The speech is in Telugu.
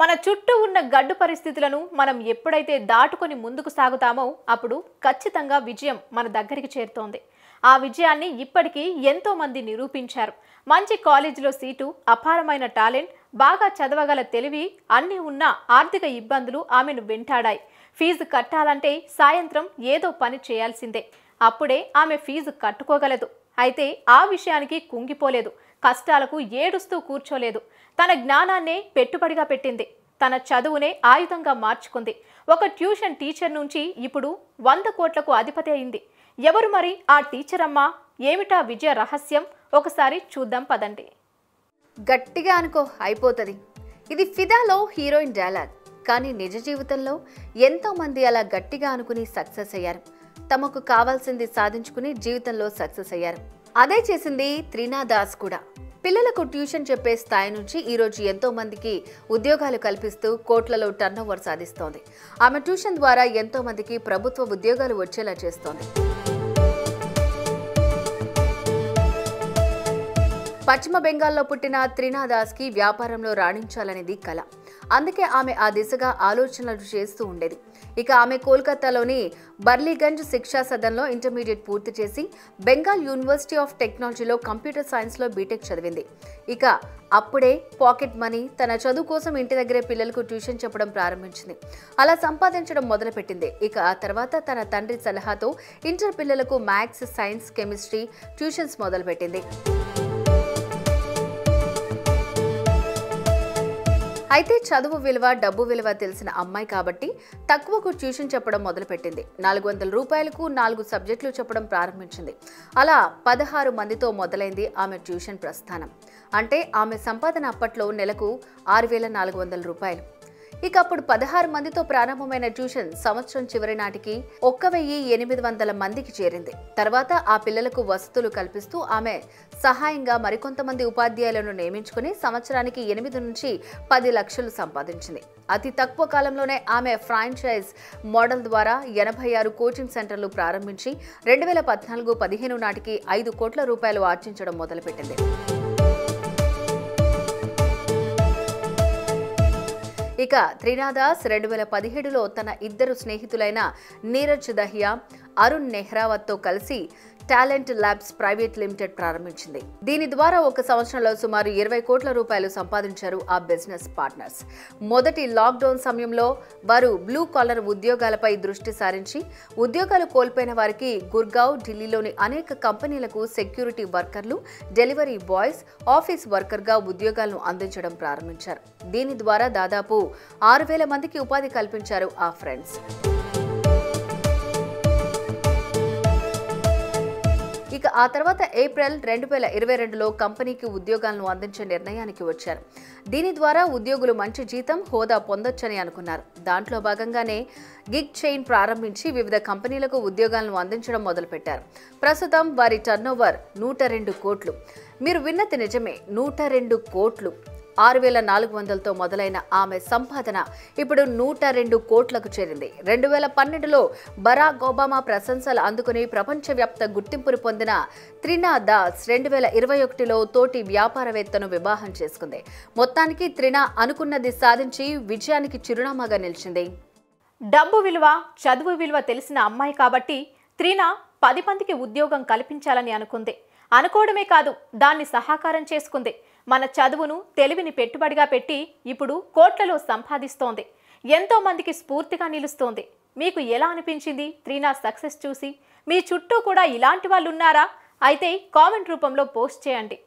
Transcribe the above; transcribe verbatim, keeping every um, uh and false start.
మన చుట్టూ ఉన్న గడ్డు పరిస్థితులను మనం ఎప్పుడైతే దాటుకొని ముందుకు సాగుతామో అప్పుడు ఖచ్చితంగా విజయం మన దగ్గరికి చేరుతుంది। ఆ విజయాన్ని ఇప్పటికీ ఎంతో మంది నిరూపించారు। మంచి కాలేజీలో సీటు, అపారమైన టాలెంట్, బాగా చదవగల తెలివి అన్నీ ఉన్న ఆర్థిక ఇబ్బందులు ఆమెను వెంటాడాయి। ఫీజు కట్టాలంటే సాయంత్రం ఏదో పని చేయాల్సిందే, అప్పుడే ఆమె ఫీజు కట్టుకోగలదు। అయితే ఆ విషయానికి కుంగిపోలేదు, కష్టాలకు ఏడుస్తూ కూర్చోలేదు। తన జ్ఞానాన్నే పెట్టుబడిగా పెట్టింది, తన చదువునే ఆయుధంగా మార్చుకుంది। ఒక ట్యూషన్ టీచర్ నుంచి ఇప్పుడు వంద కోట్లకు అధిపతి అయింది। ఎవరు మరి ఆ టీచర్ అమ్మ? ఏమిటా విజయ రహస్యం? ఒకసారి చూద్దాం పదండి। గట్టిగా అనుకో, అయిపోతుంది। ఇది ఫిదాలో హీరోయిన్ డైలాగ్, కానీ నిజ జీవితంలో ఎంతోమంది అలా గట్టిగా అనుకుని సక్సెస్ అయ్యారు। తమకు కావాల్సింది సాధించుకుని జీవితంలో సక్సెస్ అయ్యారు। అదే చేసింది త్రినా దాస్ కూడా। పిల్లలకు ట్యూషన్ చెప్పే స్థాయి నుంచి ఈరోజు ఎంతో మందికి ఉద్యోగాలు కల్పిస్తూ కోట్లలో టర్నోవర్ సాధిస్తోంది। ఆమె ట్యూషన్ ద్వారా ఎంతో మందికి ప్రభుత్వ ఉద్యోగాలు వచ్చేలా చేస్తోంది। పశ్చిమ బెంగాల్లో పుట్టిన త్రినా దాస్కి వ్యాపారంలో రాణించాలనేది కళ, అందుకే ఆమె ఆ దిశగా ఆలోచనలు చేస్తూ ఉండేది। ఇక ఆమె కోల్కతాలోని బర్లీగంజ్ శిక్షా సదన్లో ఇంటర్మీడియట్ పూర్తి చేసి బెంగాల్ యూనివర్సిటీ ఆఫ్ టెక్నాలజీలో కంప్యూటర్ సైన్స్లో బీటెక్ చదివింది। ఇక అప్పుడే పాకెట్ మనీ, తన చదువు కోసం ఇంటి దగ్గరే పిల్లలకు ట్యూషన్ చెప్పడం ప్రారంభించింది। అలా సంపాదించడం మొదలుపెట్టింది। ఇక ఆ తర్వాత తన తండ్రి సలహాతో ఇంటర్ పిల్లలకు మ్యాథ్స్, సైన్స్, కెమిస్ట్రీ ట్యూషన్స్ మొదలుపెట్టింది। అయితే చదువు విలువ, డబ్బు విలువ తెలిసిన అమ్మాయి కాబట్టి తక్కువకు ట్యూషన్ చెప్పడం మొదలుపెట్టింది। నాలుగు వందల రూపాయలకు నాలుగు సబ్జెక్టులు చెప్పడం ప్రారంభించింది। అలా పదహారు మందితో మొదలైంది ఆమె ట్యూషన్ ప్రస్థానం। అంటే ఆమె సంపాదన అప్పట్లో నెలకు ఆరు వేల నాలుగు వందల రూపాయలు। ఇక అప్పుడు పదహారు మందితో ప్రారంభమైన ట్యూషన్ సంవత్సరం చివరి నాటికి ఒక్క వెయ్యి ఎనిమిది వందల మందికి చేరింది। తర్వాత ఆ పిల్లలకు వసతులు కల్పిస్తూ ఆమె సహాయంగా మరికొంతమంది ఉపాధ్యాయులను నియమించుకుని సంవత్సరానికి ఎనిమిది నుంచి పది లక్షలు సంపాదించింది। అతి తక్కువ కాలంలోనే ఆమె ఫ్రాంచైజ్ మోడల్ ద్వారా ఎనభై ఆరు కోచింగ్ సెంటర్లు ప్రారంభించి రెండు వేల పద్నాలుగు పదిహేను నాటికి ఐదు కోట్ల రూపాయలు ఆర్జించడం మొదలుపెట్టింది। ఇక త్రినా దాస్ రెండు వేల పదిహేడులో తన ఇద్దరు స్నేహితులైన నీరజ్ దహియా, అరుణ్ నెహ్రావత్తో కలిసి టాలెంట్ ల్యాబ్స్ ప్రైవేట్ లిమిటెడ్ ప్రారంభించింది। దీని ద్వారా ఒక సంవత్సరంలో సుమారు ఇరవై కోట్ల రూపాయలు సంపాదించారు ఆ బిజినెస్ పార్ట్నర్స్। మొదటి లాక్డౌన్ సమయంలో వారు బ్లూ కాలర్ ఉద్యోగాలపై దృష్టి సారించి ఉద్యోగాలు కోల్పోయిన వారికి గుర్గావ్, ఢిల్లీలోని అనేక కంపెనీలకు సెక్యూరిటీ వర్కర్లు, డెలివరీ బాయ్స్, ఆఫీస్ వర్కర్గా ఉద్యోగాలను అందించడం ప్రారంభించారు। దీని ద్వారా దాదాపు ఆరు వేల మందికి ఉపాధి కల్పించారు ఆ ఫ్రెండ్స్। ఇక ఆ తర్వాత ఏప్రిల్ రెండు వేల ఇరవై రెండులో కంపెనీకి ఉద్యోగాలను అందించే నిర్ణయానికి వచ్చారు। దీని ద్వారా ఉద్యోగులు మంచి జీతం, హోదా పొందొచ్చని అనుకున్నారు। దాంట్లో భాగంగానే గిగ్ చైన్ ప్రారంభించి వివిధ కంపెనీలకు ఉద్యోగాలను అందించడం మొదలుపెట్టారు। ప్రస్తుతం వారి టర్నోవర్ నూట రెండు కోట్లు। మీరు విన్నది నిజమే, నూట రెండు కోట్లు। ఆరు వేల నాలుగు వందలతో మొదలైన ఆమె సంపాదన ఇప్పుడు నూట రెండు కోట్లకు చేరింది। రెండు వేల పన్నెండులో బరాక్ ఒబామా ప్రశంసలు అందుకుని ప్రపంచవ్యాప్త గుర్తింపును పొందిన త్రినా దాస్ రెండు వేల ఇరవై ఒకటిలో తోటి వ్యాపారవేత్తను వివాహం చేసుకుంది। మొత్తానికి త్రినా అనుకున్నది సాధించి విజయానికి చిరునామాగా నిలిచింది। డబ్బు విలువ, చదువు విలువ తెలిసిన అమ్మాయి కాబట్టి త్రినా పది మందికి ఉద్యోగం కల్పించాలని అనుకుంది। అనుకోవడమే కాదు, దాన్ని సహకారం చేసుకుంది। మన చదువును, తెలివిని పెట్టుబడిగా పెట్టి ఇప్పుడు కోట్లలో సంపాదిస్తోంది, ఎంతో మందికి స్ఫూర్తిగా నిలుస్తోంది। మీకు ఎలా అనిపించింది త్రినా సక్సెస్ చూసి? మీ చుట్టూ కూడా ఇలాంటి వాళ్ళు ఉన్నారా? అయితే కామెంట్ రూపంలో పోస్ట్ చేయండి।